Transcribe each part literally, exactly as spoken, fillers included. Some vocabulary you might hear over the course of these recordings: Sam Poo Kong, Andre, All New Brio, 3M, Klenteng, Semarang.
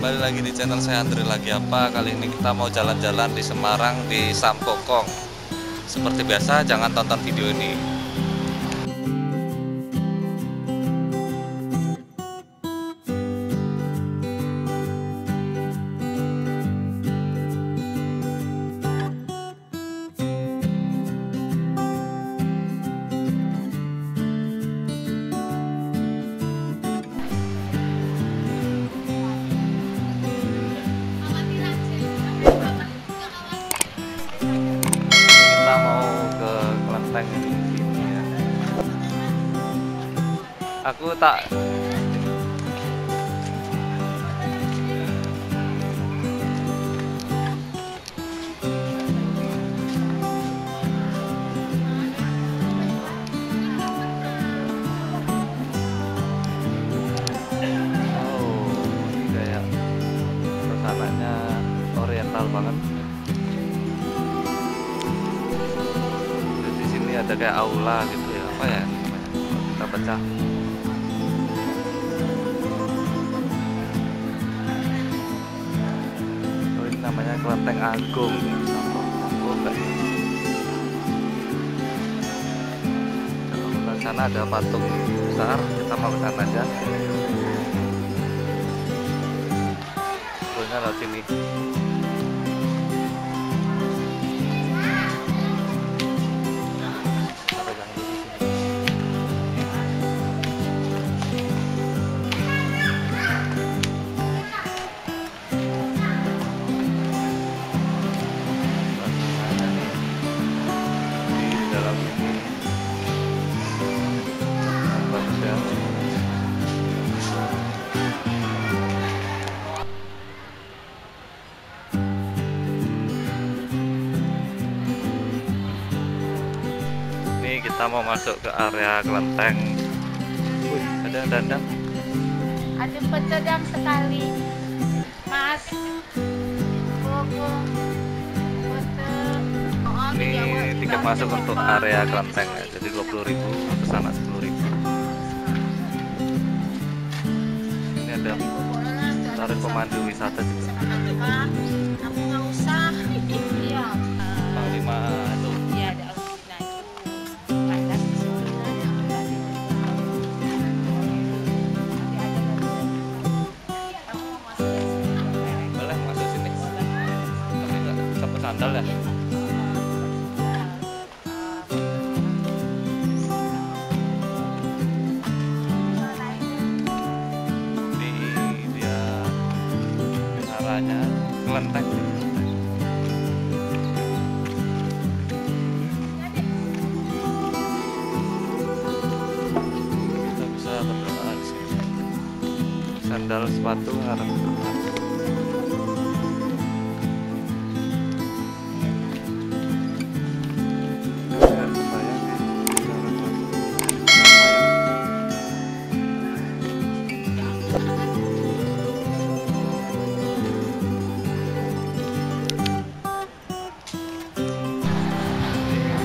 Kembali lagi di channel saya Andre Lagi Apa. Kali ini kita mau jalan-jalan di Semarang di Sam Poo Kong. Seperti biasa, jangan tonton video ini. Aku tak oh, ini kayak suasananya oriental banget. Terus di sini ada kayak aula gitu ya, apa ya? Kita pecah. Namanya Klenteng Agung. Di sana ada patung besar, kita mau ke sana aja. Turunnya lewat sini. Kita mau masuk ke area kelenteng. Wih, ada dandang. Ada pecundang sekali, Mas. Bobo. Ini tiket masuk untuk area kelenteng, jadi dua puluh ribu ke sana sepuluh ribu. Ini ada tarik pemandu wisata juga. Kamu nggak usah. Iya. Panglima. Sandal ya. Ini dia arahnya kelenteng. Kita bisa berdoa di sini. Sandal sepatu arang berdoa.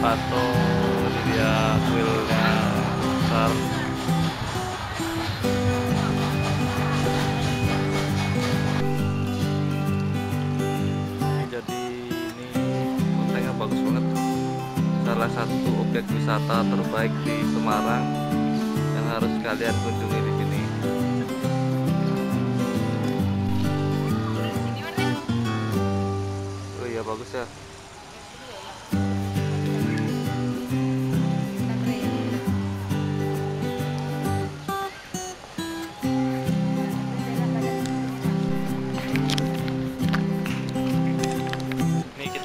Atau dia kuilnya besar. Jadi ini kelentengnya bagus banget. Salah satu objek wisata terbaik di Semarang yang harus kalian kunjungi di sini. Oh iya, bagus ya.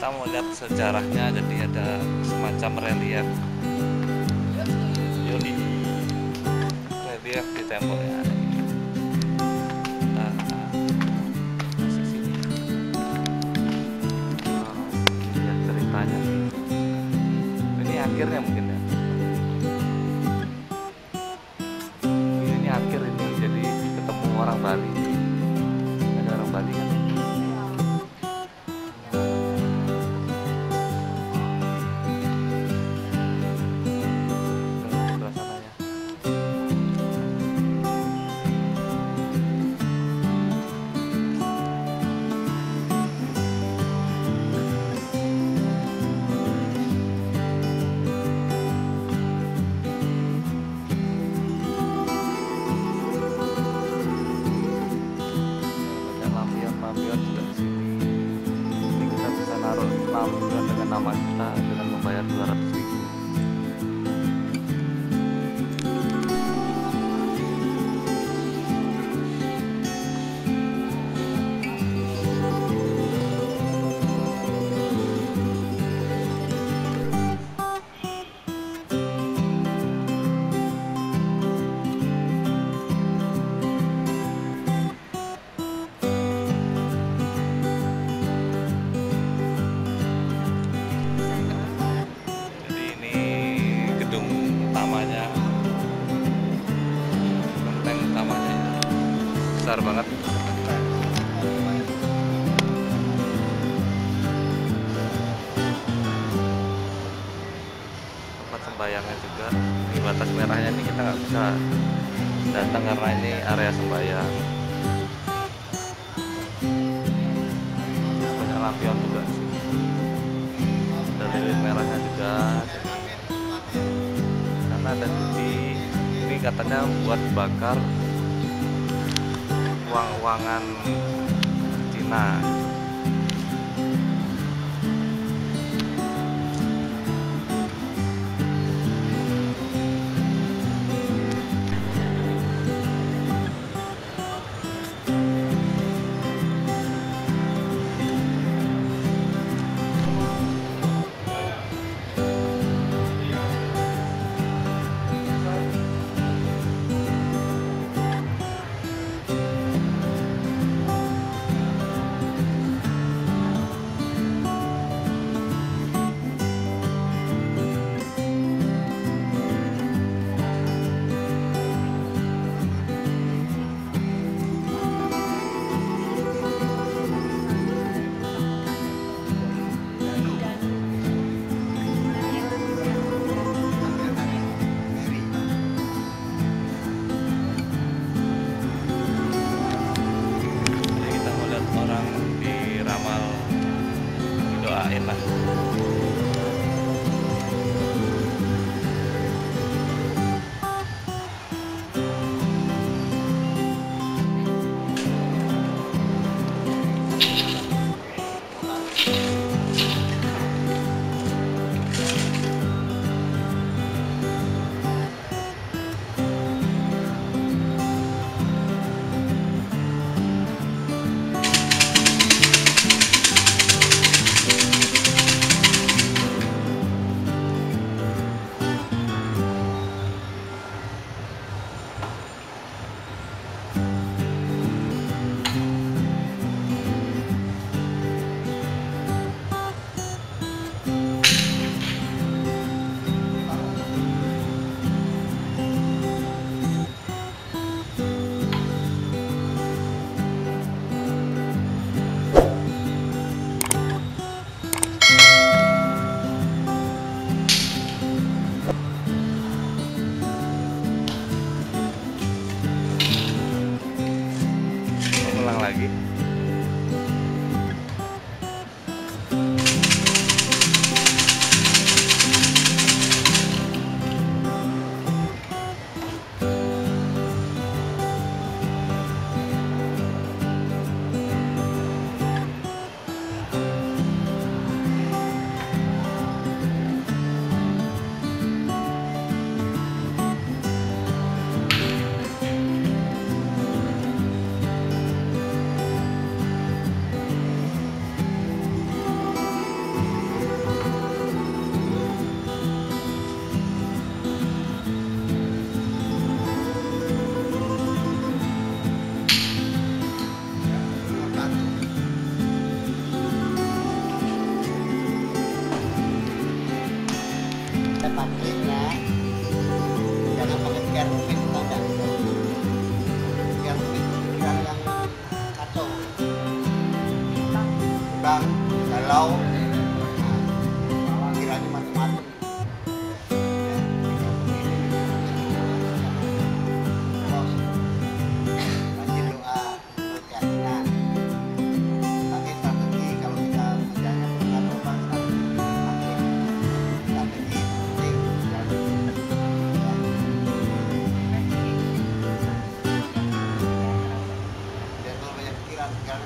Kita mau lihat sejarahnya, jadi ada semacam relief Yoli relief di temboknya. Nah, masuk sini. Oh, lihat ceritanya. Ini akhirnya mungkin ya. Ini akhir ini, jadi ketemu orang Bali. Ada orang Bali kan? lama kita dengan membayar dua ratus ribu. Besar banget. Tempat sembayangnya juga, di batas merahnya ini kita nggak bisa datang karena ini area sembayang. Banyak lampion juga dan lilin merahnya juga. Karena ada bukti ini katanya buat bakar uang-uangan Cina.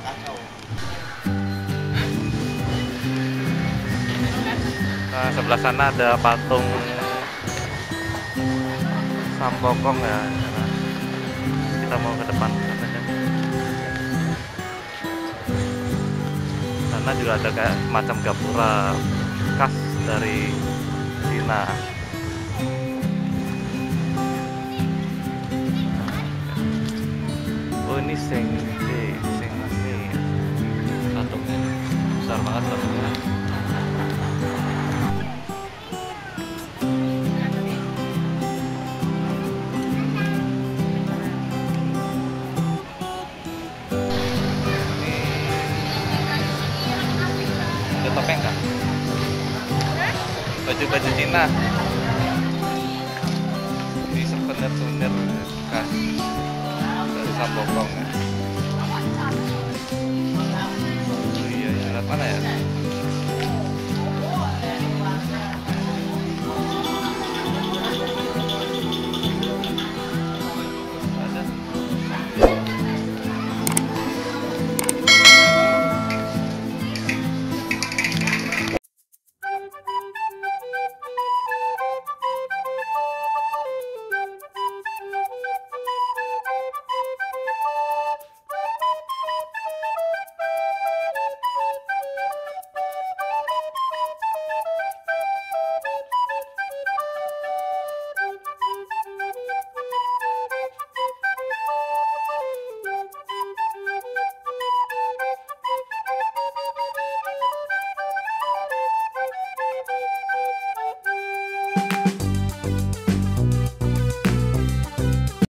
Kacau. sebelah sana ada patung Sam Poo Kong ya. Kita mau ke depan katanya. Sana juga ada kayak macam gapura khas dari Cina. Oh ini sing gede, sing asli. Patungnya besar banget patungnya. Topeng kan? Baju-baju Cina. Ini souvenir-souvenir khas dari Sam Poo Kong.